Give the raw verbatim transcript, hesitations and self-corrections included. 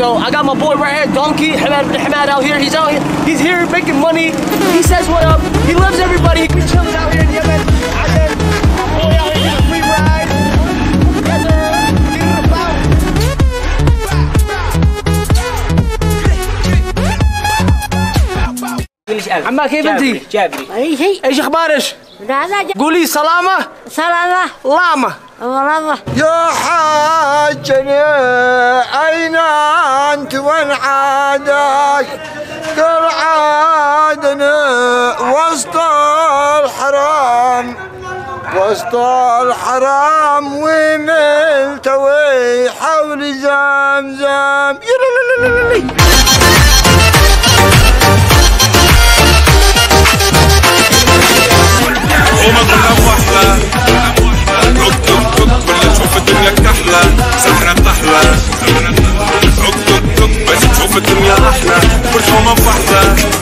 So I got my boy right here, Donkey, Hamad, Hamad out here. He's out here. He's here making money. He says what up. He loves everybody. He chills out here in Yemen. I said, boy out here, got a free ride. Yes, sir. Get it about. عمال كيف انتي؟ جابري. اي شيء. ايش اخبارش؟ قولي سلامة. سلامة. لامة. والله يا حاجني أين أنت وانعادك ترعادني وسط الحرام وسط الحرام وملتوي حول زمزم يلللللللي قومت الأوحلة الدنيا كحلة سحرة طحلة عقدك بس تشوف الدنيا أحلى كل يوم فحلة